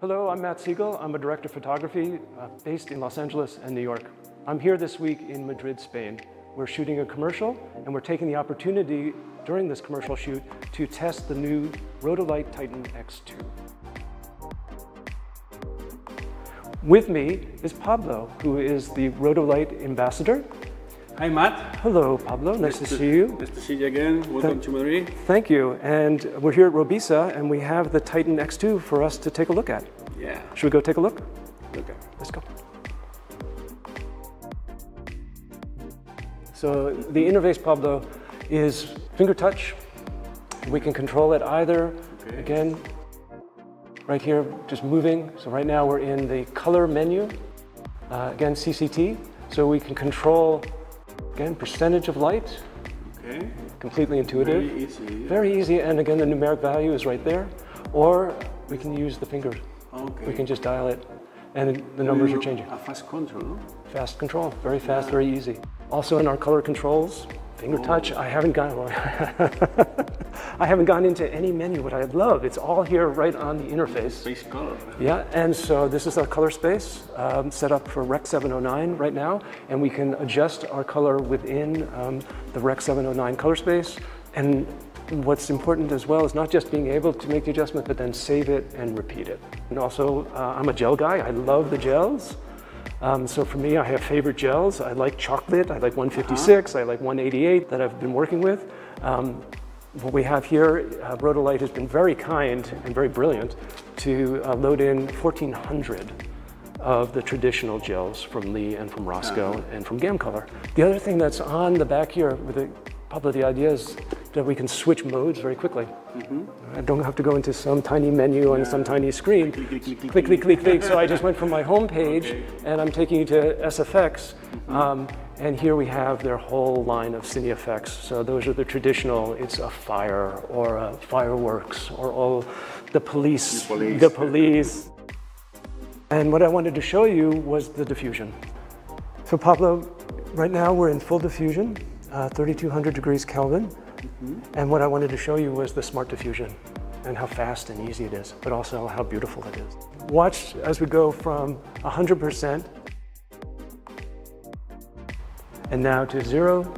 Hello, I'm Matt Siegel. I'm a director of photography based in Los Angeles and New York. I'm here this week in Madrid, Spain. We're shooting a commercial, and we're taking the opportunity during this commercial shoot to test the new Rotolight Titan X2. With me is Pablo, who is the Rotolight ambassador. Hi, Matt. Hello, Pablo. Nice to see you. Nice to see you again. Welcome to Madrid. Thank you. And we're here at Robisa, and we have the Titan X2 for us to take a look at. Yeah. Should we go take a look? Okay. Let's go. So the interface, Pablo, is finger touch. We can control it either, again, right here, just moving. So right now we're in the color menu, again, CCT. So we can control, again, percentage of light, completely intuitive. Very easy. Yeah. Very easy, and again, the numeric value is right there. Or we can use the finger. Okay. We can just dial it, and the numbers are changing. A fast control. Fast control, very fast, very easy. Also in our color controls, finger touch, I haven't gone into any menu, what I love. It's all here right on the interface. Space color. Yeah, and so this is our color space set up for Rec 709 right now, and we can adjust our color within the Rec 709 color space. And what's important as well is not just being able to make the adjustment, but then save it and repeat it. And also, I'm a gel guy. I love the gels. So for me, I have favorite gels. I like chocolate. I like 156. I like 188 that I've been working with. What we have here, Rotolight has been very kind and very brilliant to load in 1,400 of the traditional gels from Lee and from Roscoe and from Gamcolor. The other thing that's on the back here, with the idea is that we can switch modes very quickly. I don't have to go into some tiny menu on some tiny screen. Click, click, click, click, click, click. So I just went from my home page and I'm taking you to SFX. And here we have their whole line of cine effects. So those are the traditional, it's a fire or a fireworks or all the police. The police. And what I wanted to show you was the diffusion. So Pablo, right now we're in full diffusion, 3200 degrees Kelvin. And what I wanted to show you was the smart diffusion and how fast and easy it is, but also how beautiful it is. Watch as we go from 100% and now to 0.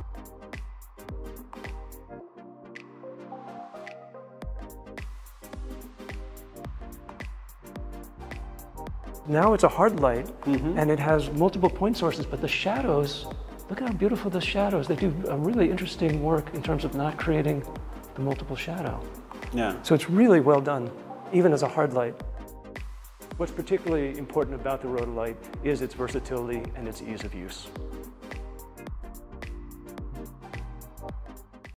Now it's a hard light and it has multiple point sources, but the shadows, look at how beautiful the shadows. They do a really interesting work in terms of not creating the multiple shadow. Yeah. So it's really well done, even as a hard light. What's particularly important about the Rotolight is its versatility and its ease of use.